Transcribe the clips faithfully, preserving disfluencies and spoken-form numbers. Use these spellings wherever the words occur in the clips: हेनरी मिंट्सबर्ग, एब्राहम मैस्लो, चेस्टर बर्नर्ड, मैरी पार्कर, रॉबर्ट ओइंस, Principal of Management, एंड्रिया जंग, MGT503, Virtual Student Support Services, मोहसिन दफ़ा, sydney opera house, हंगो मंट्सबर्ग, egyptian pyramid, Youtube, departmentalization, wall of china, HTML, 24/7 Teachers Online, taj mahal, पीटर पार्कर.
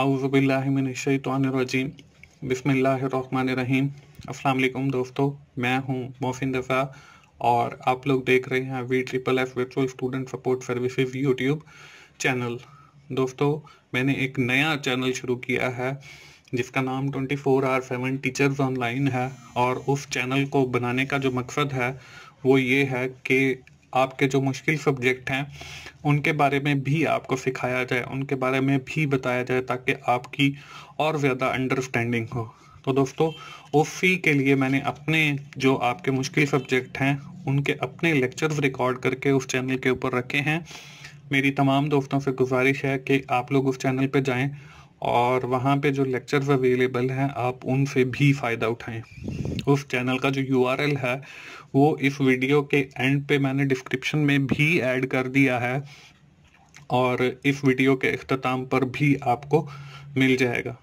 आउज़ुबिल्लाहिमिनश्शैतानिर्रजीम बिस्मिल्लाहिर्रहमानिर्रहीम। अस्सलाम वालेकुम दोस्तों, मैं हूं मोहसिन दफ़ा और आप लोग देख रहे हैं V triple F virtual student support services YouTube channel. दोस्तों, मैंने एक नया चैनल शुरू किया है जिसका नाम twenty four hour seven teachers online है, और उस चैनल को बनाने का जो मकसद है वो ये है कि आपके जो मुश्किल सब्जेक्ट हैं उनके बारे में भी आपको सिखाया जाए, उनके बारे में भी बताया जाए ताकि आपकी और ज़्यादा अंडरस्टैंडिंग हो। तो दोस्तों, उसी के लिए मैंने अपने जो आपके मुश्किल सब्जेक्ट हैं उनके अपने लेक्चर्स रिकॉर्ड करके उस चैनल के ऊपर रखे हैं। मेरी तमाम दोस्तों से गुजारिश है कि आप लोग उस चैनल पर जाएँ और वहाँ पे जो लेक्चर्स अवेलेबल हैं आप उनसे भी फ़ायदा उठाएं। उस चैनल का जो यूआरएल है वो इस वीडियो के एंड पे मैंने डिस्क्रिप्शन में भी ऐड कर दिया है और इस वीडियो के अख्ताम पर भी आपको मिल जाएगा।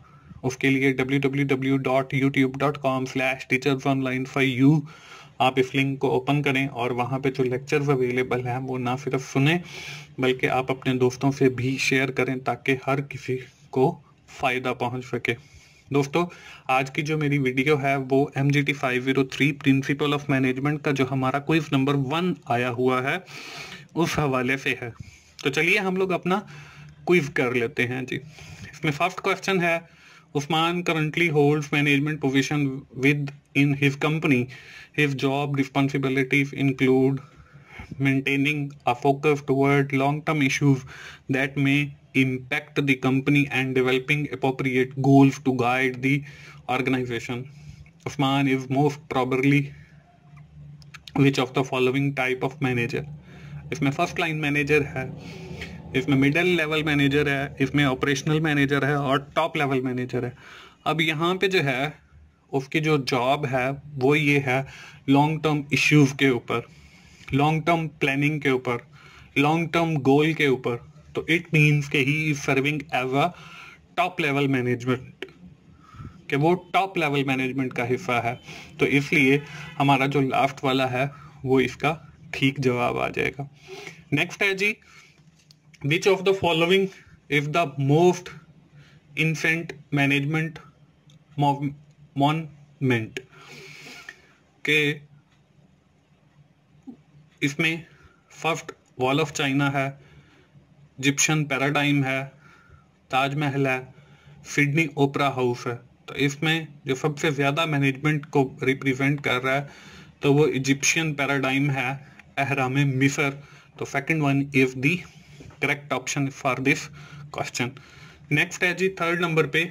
उसके लिए W W W dot YouTube dot com slash teachers online for you आप इस लिंक को ओपन करें और वहाँ पे जो लेक्चर्स अवेलेबल हैं वो ना सिर्फ सुने बल्कि आप अपने दोस्तों से भी शेयर करें ताकि हर किसी को फ़ायदा पहुंच सके। दोस्तों, आज की जो मेरी वीडियो है वो M G T five zero three principle of management का जो हमारा क्विज नंबर वन आया हुआ है उस हवाले से है। तो चलिए हम लोग अपना क्विज कर लेते हैं जी। इसमें फर्स्ट क्वेश्चन है, Usman currently holds management position within his company. His job responsibilities include maintaining a focus toward long term issues that may impact the company and developing appropriate goals to guide the organization. Usman is most probably which of the following type of manager? इसमें first line manager है, इसमें middle level manager है, इसमें operational manager है और top level manager है। अब यहाँ पे जो है उसकी जो job है वो ये है long term issues के ऊपर, long term planning के ऊपर, long term goal के ऊपर। तो इट मीन्स के ही serving as a top level management, कि वो टॉप लेवल मैनेजमेंट का हिस्सा है। तो इसलिए हमारा जो लास्ट वाला है वो इसका ठीक जवाब आ जाएगा। नेक्स्ट है जी, which of the following is the most infant management monument. के इसमें फर्स्ट वॉल ऑफ चाइना है, इजिप्शियन पैराडाइम है, ताजमहल है, सिडनी ओपरा हाउस है। तो इसमें जो सबसे ज़्यादा मैनेजमेंट को रिप्रेजेंट कर रहा है तो वो इजिप्शियन पैराडाइम है, अहराम मिस्र। तो second one is the correct option for this question. Next है जी थर्ड नंबर पे,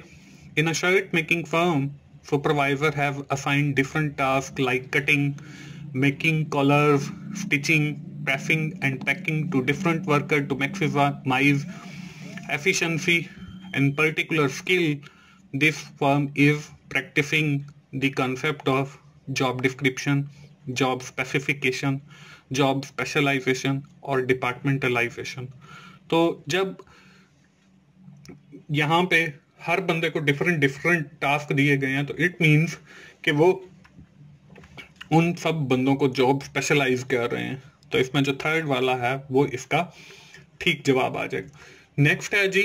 in a shirt making firm supervisor have assigned different task like cutting, making collars, stitching, pressing and packing to different workers to maximize efficiency and particular skill. This firm is practicing the concept of job description, job specification, job specialization और departmentalization. तो जब यहाँ पे हर बंदे को different different task दिए गए हैं तो it means कि वो उन सब बंदों को job specialize कर रहे हैं। तो इसमें जो थर्ड वाला है वो इसका ठीक जवाब आ जाएगा। नेक्स्ट है जी,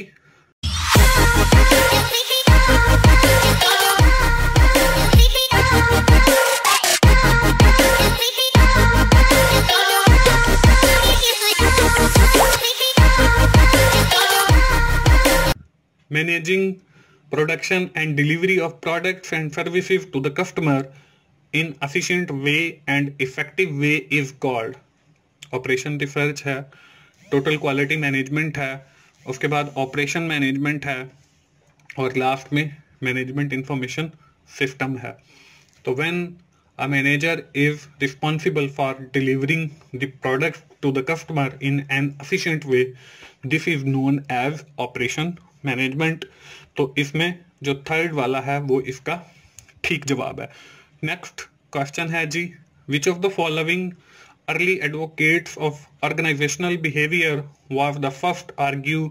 managing production and delivery of products and services to the customer in efficient way and effective way is called. Operation research है, टोटल क्वालिटी मैनेजमेंट है, उसके बाद ऑपरेशन मैनेजमेंट है और लास्ट में मैनेजमेंट इंफॉर्मेशन सिस्टम है। तो when a manager is responsible for delivering the product to the customer in an efficient way this is known as operation management. तो इसमें जो थर्ड वाला है वो इसका ठीक जवाब है। नेक्स्ट क्वेश्चन है जी, which of the following early advocates of organizational behavior was the first argue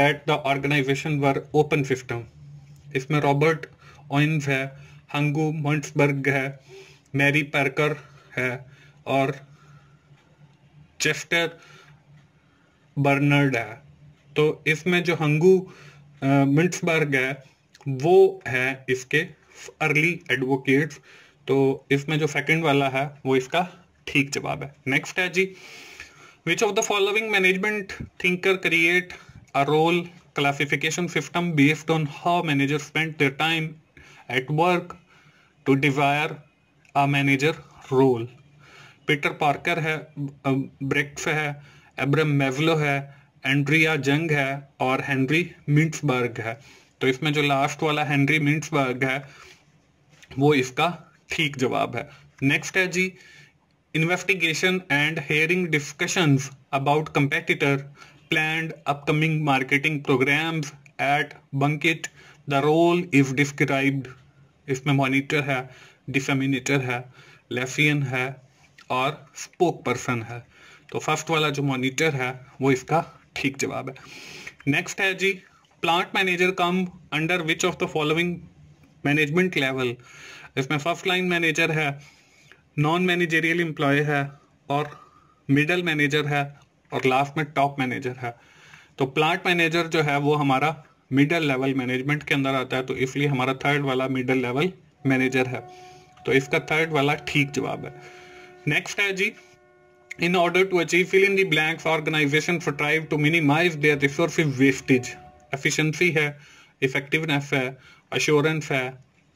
that the organization were open system. इसमें रॉबर्ट ओइंस है, हंगो मंट्सबर्ग है, मैरी पार्कर है और चेस्टर बर्नर्ड है। तो इसमें जो हंगू मिंट्सबर्ग है वो है इसके अर्ली एडवोकेट्स। तो इसमें जो सेकंड वाला है वो इसका ठीक जवाब है। नेक्स्ट है जी, which of the following management thinker create a role classification system based on how manager spend their time at work to desire a manager role. पीटर पार्कर है, ब्रेक्ट है, एब्राहम मैस्लो है, एंड्रिया जंग है और हेनरी मिंट्सबर्ग है। तो इसमें जो last वाला हेनरी मिंट्सबर्ग है वो इसका ठीक जवाब है। नेक्स्ट है जी, investigation and hearing discussions about competitor planned upcoming marketing programs at बंकिट, the role is described. इसमें मॉनिटर है, डिसेमिनेटर है, लेसियन है और स्पोक पर्सन है। तो फर्स्ट वाला जो मॉनिटर है वो इसका ठीक जवाब है। नेक्स्ट है जी, plant manager come under which of the following management level. इसमें फर्स्ट लाइन मैनेजर है, नॉन मैनेजरियल एम्प्लॉय है और मिडल मैनेजर है और लास्ट में टॉप मैनेजर है। तो प्लांट मैनेजर जो है वो हमारा मिडल लेवल मैनेजमेंट के अंदर आता है, तो इसलिए हमारा थर्ड वाला मिडल लेवल मैनेजर है। तो इसका थर्ड वाला ठीक जवाब है। नेक्स्ट है जी, in order to achieve fill in the blanks organization strive to minimize their resources wastage। efficiency है, effectiveness है, assurance है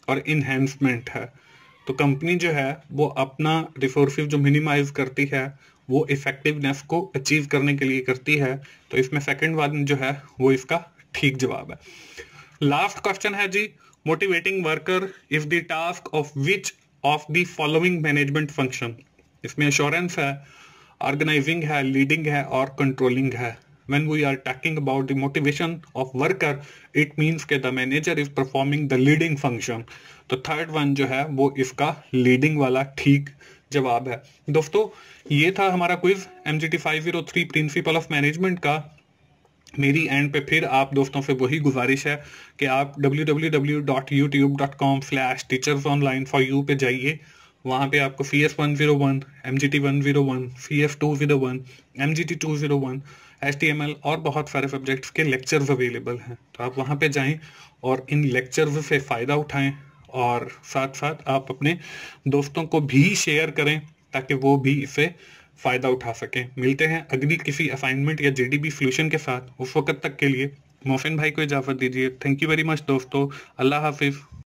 और enhancement है। तो कंपनी जो है वो अपना रिसोर्सेज जो मिनिमाइज करती है वो इफेक्टिवनेस को अचीव करने के लिए करती है। तो इसमें सेकंड वन जो है वो इसका ठीक जवाब है। लास्ट क्वेश्चन है जी, motivating worker is the task of which of the following management function. इसमें एश्योरेंस है, ऑर्गेनाइजिंग है, लीडिंग है और कंट्रोलिंग है। When we are talking about the motivation of worker, it means that the manager is performing the leading function। तो third one जो है वो इसका leading वाला ठीक जवाब है। दोस्तों ये था हमारा quiz M G T five oh three Principle of Management का। मेरी एंड पे फिर आप दोस्तों से वही गुजारिश है कि आप w w w dot youtube dot com slash teachers online for you पे जाइए। वहाँ पे आपको C S one oh one, M G T one oh one, C S two oh one, M G T two oh one, H T M L और बहुत सारे subjects के lectures available हैं। तो आप वहाँ पे जाएं और इन लेक्चर्स से फ़ायदा उठाएं और साथ साथ आप अपने दोस्तों को भी शेयर करें ताकि वो भी इससे फ़ायदा उठा सकें। मिलते हैं अगली किसी असाइनमेंट या J D B सॉल्यूशन के साथ। उस वक्त तक के लिए मोहसिन भाई को इजाज़त दीजिए। थैंक यू वेरी मच दोस्तों, अल्लाह हाफिज़।